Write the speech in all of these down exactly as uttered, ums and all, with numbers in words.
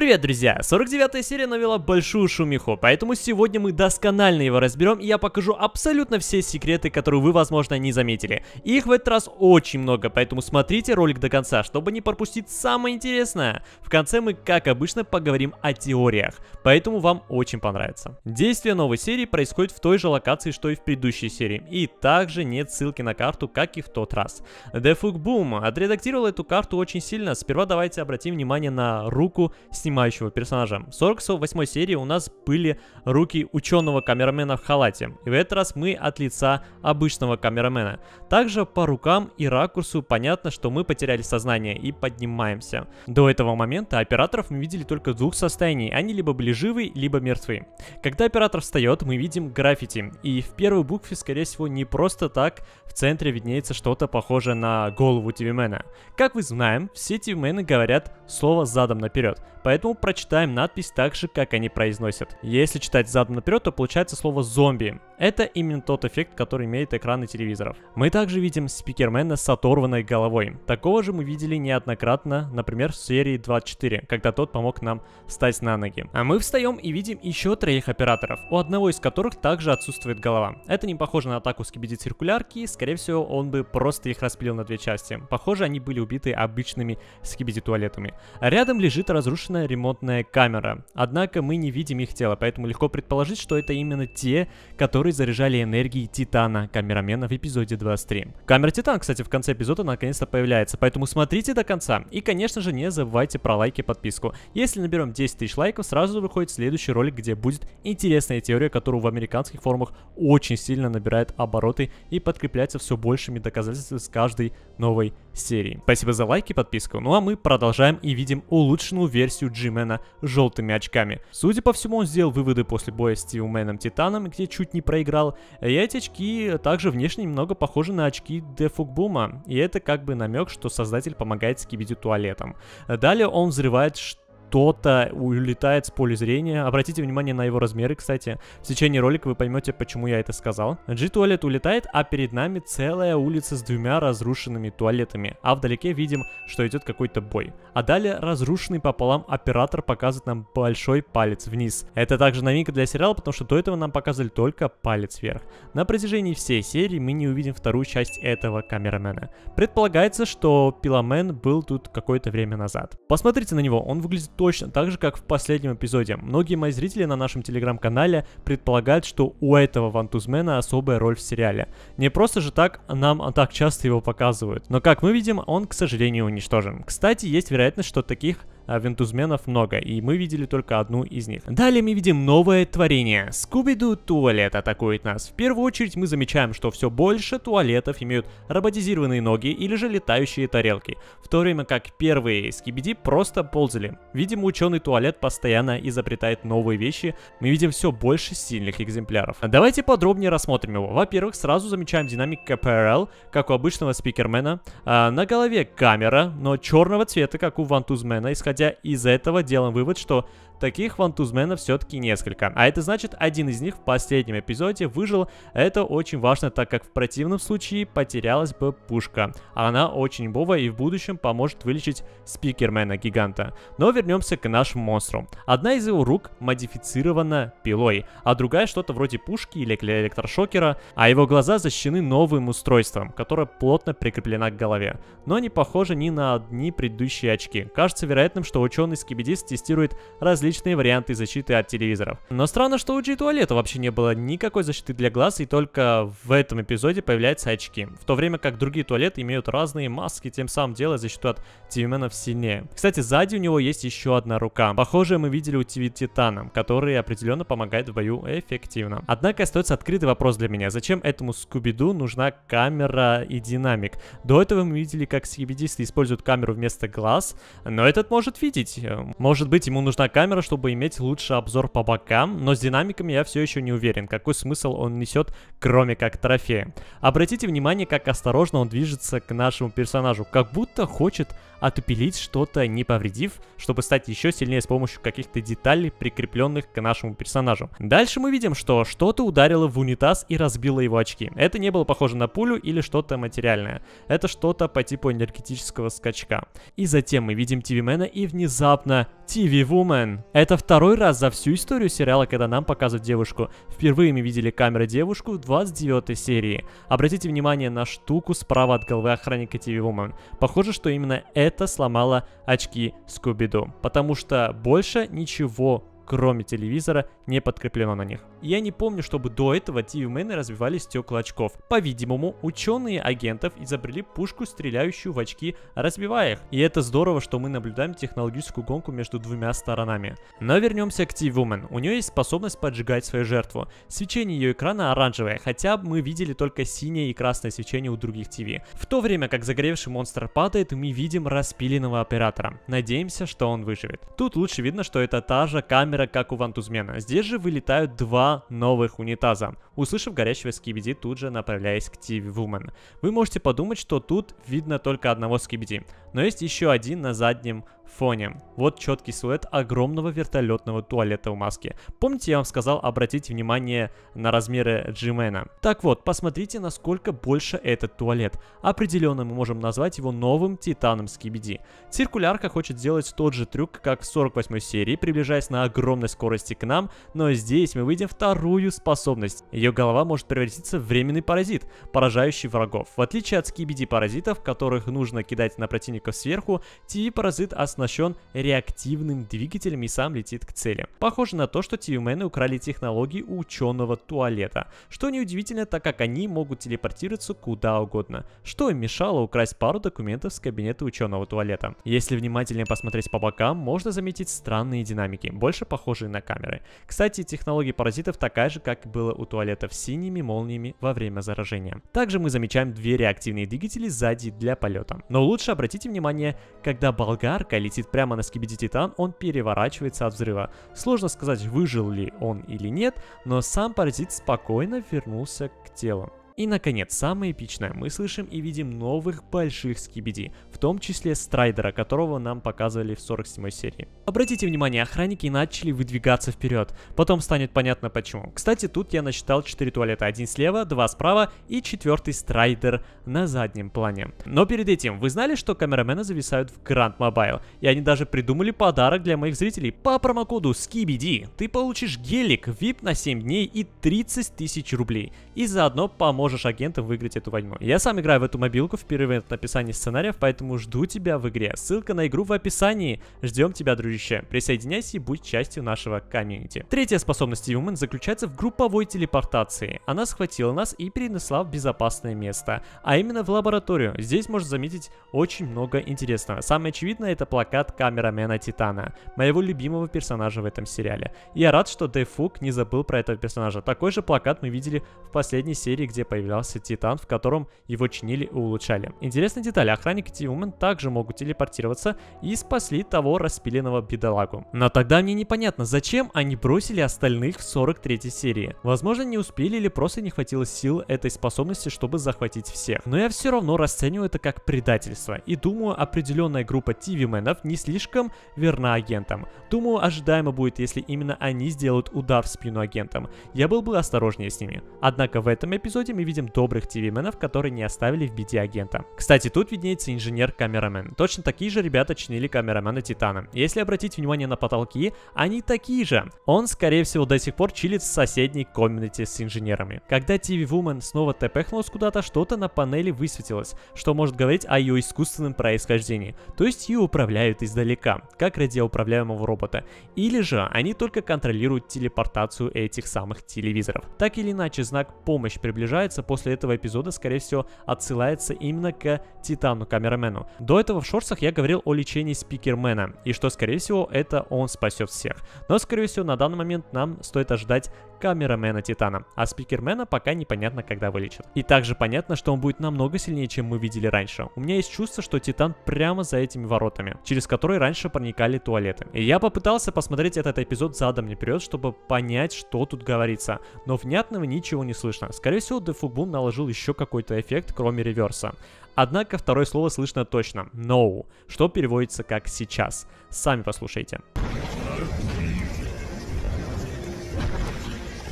Привет, друзья! сорок девятая серия навела большую шумиху, поэтому сегодня мы досконально его разберем, и я покажу абсолютно все секреты, которые вы, возможно, не заметили. И их в этот раз очень много, поэтому смотрите ролик до конца, чтобы не пропустить самое интересное. В конце мы, как обычно, поговорим о теориях, поэтому вам очень понравится. Действие новой серии происходит в той же локации, что и в предыдущей серии, и также нет ссылки на карту, как и в тот раз. DaFuqBoom отредактировал эту карту очень сильно. Сперва давайте обратим внимание на руку снимающего персонажа. В сорок восьмой серии у нас были руки ученого камерамена в халате. И в этот раз мы от лица обычного камерамена. Также по рукам и ракурсу понятно, что мы потеряли сознание и поднимаемся. До этого момента операторов мы видели только в двух состояниях. Они либо были живы, либо мертвы. Когда оператор встает, мы видим граффити. И в первой букве, скорее всего, не просто так в центре виднеется что-то похожее на голову Тивимена. Как мы знаем, все Тивимены говорят слово задом наперед. Поэтому прочитаем надпись так же, как они произносят. Если читать задом наперед, то получается слово «зомби». Это именно тот эффект, который имеет экраны телевизоров. Мы также видим Спикермена с оторванной головой. Такого же мы видели неоднократно, например, в серии двадцать четыре, когда тот помог нам встать на ноги. А мы встаем и видим еще троих операторов, у одного из которых также отсутствует голова. Это не похоже на атаку Скибиди циркулярки, скорее всего, он бы просто их распилил на две части. Похоже, они были убиты обычными Скибиди туалетами. Рядом лежит разрушенная ремонтная камера, однако мы не видим их тела, поэтому легко предположить, что это именно те, которые заряжали энергией Титана, камерамена в эпизоде двадцать три. Камера Титан, кстати, в конце эпизода наконец-то появляется, поэтому смотрите до конца. И, конечно же, не забывайте про лайки и подписку. Если наберем десять тысяч лайков, сразу выходит следующий ролик, где будет интересная теория, которую в американских форумах очень сильно набирает обороты и подкрепляется все большими доказательствами с каждой новой серии. Спасибо за лайки и подписку. Ну а мы продолжаем и видим улучшенную версию Джимена с желтыми очками. Судя по всему, он сделал выводы после боя с Тивименом Титаном, где чуть не проиграл. играл. И эти очки также внешне немного похожи на очки DaFuqBoom. И это как бы намек, что создатель помогает Скибиди туалетом. Далее он взрывает что Кто-то улетает с поля зрения. Обратите внимание на его размеры, кстати. В течение ролика вы поймете, почему я это сказал. G-туалет улетает, а перед нами целая улица с двумя разрушенными туалетами. А вдалеке видим, что идет какой-то бой. А далее разрушенный пополам оператор показывает нам большой палец вниз. Это также новинка для сериала, потому что до этого нам показывали только палец вверх. На протяжении всей серии мы не увидим вторую часть этого камерамена. Предполагается, что Пиломен был тут какое-то время назад. Посмотрите на него, он выглядит точно так же, как в последнем эпизоде. Многие мои зрители на нашем телеграм-канале предполагают, что у этого Вантузмена особая роль в сериале. Не просто же так нам так часто его показывают. Но как мы видим, он, к сожалению, уничтожен. Кстати, есть вероятность, что таких Вантузменов много, и мы видели только одну из них. Далее мы видим новое творение. Скибиди туалет атакует нас. В первую очередь мы замечаем, что все больше туалетов имеют роботизированные ноги или же летающие тарелки, в то время как первые Скибиди просто ползали. Видимо, ученый туалет постоянно изобретает новые вещи. Мы видим все больше сильных экземпляров. Давайте подробнее рассмотрим его. Во-первых, сразу замечаем динамик ка пэ эр эл, как у обычного Спикермена. А на голове камера, но черного цвета, как у Вантузмена, исходя из этого делаем вывод, что таких Вантузменов все-таки несколько. А это значит, один из них в последнем эпизоде выжил. Это очень важно, так как в противном случае потерялась бы пушка. Она очень бовая и в будущем поможет вылечить Спикермена-гиганта. Но вернемся к нашему монстру. Одна из его рук модифицирована пилой, а другая что-то вроде пушки или электрошокера, а его глаза защищены новым устройством, которое плотно прикреплено к голове. Но не похоже ни на одни предыдущие очки. Кажется вероятным, что ученый Скибидист тестирует различные варианты защиты от телевизоров. Но странно, что у G-туалета вообще не было никакой защиты для глаз, и только в этом эпизоде появляются очки. В то время как другие туалеты имеют разные маски, тем самым делая защиту от Тивименов сильнее. Кстати, сзади у него есть еще одна рука. Похожее мы видели у ти ви Титана, который определенно помогает в бою эффективно. Однако остается открытый вопрос для меня. Зачем этому Скибиду нужна камера и динамик? До этого мы видели, как скибидисты используют камеру вместо глаз, но этот может видеть. Может быть, ему нужна камера, чтобы иметь лучший обзор по бокам, но с динамиками я все еще не уверен, какой смысл он несет, кроме как трофея. Обратите внимание, как осторожно он движется к нашему персонажу, как будто хочет отупилить что-то, не повредив, чтобы стать еще сильнее с помощью каких-то деталей, прикрепленных к нашему персонажу. Дальше мы видим, что что-то ударило в унитаз и разбило его очки. Это не было похоже на пулю или что-то материальное. Это что-то по типу энергетического скачка. И затем мы видим Тивимена и внезапно ти ви Woman. Это второй раз за всю историю сериала, когда нам показывают девушку. Впервые мы видели камеры девушку в двадцать девятой серии. Обратите внимание на штуку справа от головы охранника ти ви Woman. Похоже, что именно это сломало очки Скуби-Ду, потому что больше ничего, кроме телевизора, не подкреплено на них. Я не помню, чтобы до этого Тивимены разбивали стекла очков. По-видимому, ученые агентов изобрели пушку, стреляющую в очки, разбивая их. И это здорово, что мы наблюдаем технологическую гонку между двумя сторонами. Но вернемся к Тивимен. У нее есть способность поджигать свою жертву. Свечение ее экрана оранжевое, хотя мы видели только синее и красное свечение у других ТВ. В то время как загоревший монстр падает, мы видим распиленного оператора. Надеемся, что он выживет. Тут лучше видно, что это та же камера, как у Вантузмена. Здесь же вылетают два новых унитаза. Услышав горящего Скибиди, тут же направляясь к ти ви Woman. Вы можете подумать, что тут видно только одного Скибиди, но есть еще один на заднем фоне. Вот четкий силуэт огромного вертолетного туалета в маске. Помните, я вам сказал обратить внимание на размеры Джимена? Так вот, посмотрите, насколько больше этот туалет. Определенно мы можем назвать его новым Титаном Скибиди. Циркулярка хочет сделать тот же трюк, как в сорок восьмой серии, приближаясь на огромной скорости к нам, но здесь мы выйдем вторую способность. Ее голова может превратиться в временный паразит, поражающий врагов. В отличие от Скибиди-паразитов, которых нужно кидать на противников сверху, ти ви-паразит основной оснащен реактивным двигателем и сам летит к цели. Похоже на то, что Тивимены украли технологии у ученого туалета, что неудивительно, так как они могут телепортироваться куда угодно, что им мешало украсть пару документов с кабинета ученого туалета. Если внимательнее посмотреть по бокам, можно заметить странные динамики, больше похожие на камеры. Кстати, технология паразитов такая же, как и было у туалетов, синими молниями во время заражения. Также мы замечаем две реактивные двигатели сзади для полета. Но лучше обратите внимание, когда болгарка летит летит прямо на Скибиди Титан, он переворачивается от взрыва. Сложно сказать, выжил ли он или нет, но сам паразит спокойно вернулся к телу. И, наконец, самое эпичное. Мы слышим и видим новых больших Скибиди, в том числе Страйдера, которого нам показывали в сорок седьмой серии. Обратите внимание, охранники начали выдвигаться вперед. Потом станет понятно почему. Кстати, тут я насчитал четыре туалета. Один слева, два справа и четвертый Страйдер на заднем плане. Но перед этим, вы знали, что камерамены зависают в Grand Mobile? И они даже придумали подарок для моих зрителей. По промокоду Скибиди ты получишь гелик, ви ай пи на семь дней и тридцать тысяч рублей. И заодно поможет агентам выиграть эту войну. Я сам играю в эту мобилку впервые от написания сценариев, поэтому жду тебя в игре. Ссылка на игру в описании. Ждем тебя, дружище. Присоединяйся и будь частью нашего комьюнити. Третья способность Тивимен заключается в групповой телепортации. Она схватила нас и перенесла в безопасное место, а именно в лабораторию. Здесь можно заметить очень много интересного. Самое очевидное — это плакат камерамена Титана, моего любимого персонажа в этом сериале. Я рад, что DaFuq не забыл про этого персонажа. Такой же плакат мы видели в последней серии, где появилась Титан, в котором его чинили и улучшали. Интересная деталь, охранники Тивимен также могут телепортироваться и спасли того распиленного бедолагу. Но тогда мне непонятно, зачем они бросили остальных в сорок третьей серии. Возможно, не успели или просто не хватило сил этой способности, чтобы захватить всех. Но я все равно расцениваю это как предательство и думаю, определенная группа Тивименов не слишком верна агентам. Думаю, ожидаемо будет, если именно они сделают удар в спину агентам. Я был бы осторожнее с ними. Однако в этом эпизоде мы видим видим добрых Тивименов, которые не оставили в беде агента. Кстати, тут виднеется инженер-камерамен. Точно такие же ребята чинили камерамена Титана. Если обратить внимание на потолки, они такие же. Он, скорее всего, до сих пор чилит в соседней комнате с инженерами. Когда ти ви Woman снова тпхнулась куда-то, что-то на панели высветилось, что может говорить о ее искусственном происхождении. То есть ее управляют издалека, как радиоуправляемого робота. Или же они только контролируют телепортацию этих самых телевизоров. Так или иначе, знак «Помощь» приближается. После этого эпизода, скорее всего, отсылается именно к Титану-камерамену. До этого в шорсах я говорил о лечении Спикермена, и что, скорее всего, это он спасет всех. Но, скорее всего, на данный момент нам стоит ожидать камерамена Титана, а Спикермена пока непонятно, когда вылечат. И также понятно, что он будет намного сильнее, чем мы видели раньше. У меня есть чувство, что Титан прямо за этими воротами, через которые раньше проникали туалеты. И я попытался посмотреть этот эпизод задом наперед, чтобы понять, что тут говорится, но внятного ничего не слышно. Скорее всего, DaFuq DaFuqBoom наложил еще какой-то эффект, кроме реверса. Однако второе слово слышно точно – no, что переводится как «сейчас». Сами послушайте.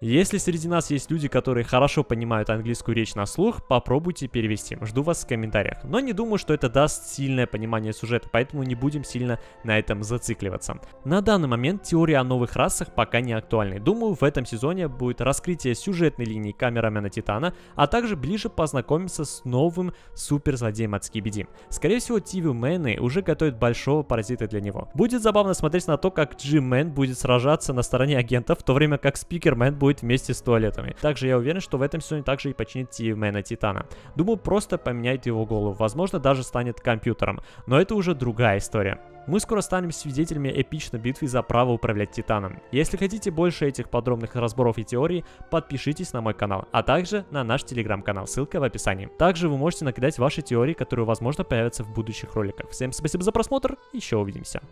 Если среди нас есть люди, которые хорошо понимают английскую речь на слух, попробуйте перевести. Жду вас в комментариях. Но не думаю, что это даст сильное понимание сюжета, поэтому не будем сильно на этом зацикливаться. На данный момент теория о новых расах пока не актуальна. Думаю, в этом сезоне будет раскрытие сюжетной линии камерамена Титана, а также ближе познакомиться с новым суперзлодеем от Скибиди. Скорее всего, Тивимены уже готовят большого паразита для него. Будет забавно смотреть на то, как g man будет сражаться на стороне агентов, в то время как Спикермен будет вместе с туалетами. Также я уверен, что в этом сезоне также и починит Тивимена Титана. Думаю, просто поменяет его голову. Возможно, даже станет компьютером. Но это уже другая история. Мы скоро станем свидетелями эпичной битвы за право управлять Титаном. Если хотите больше этих подробных разборов и теорий, подпишитесь на мой канал, а также на наш телеграм-канал, ссылка в описании. Также вы можете накидать ваши теории, которые, возможно, появятся в будущих роликах. Всем спасибо за просмотр, еще увидимся.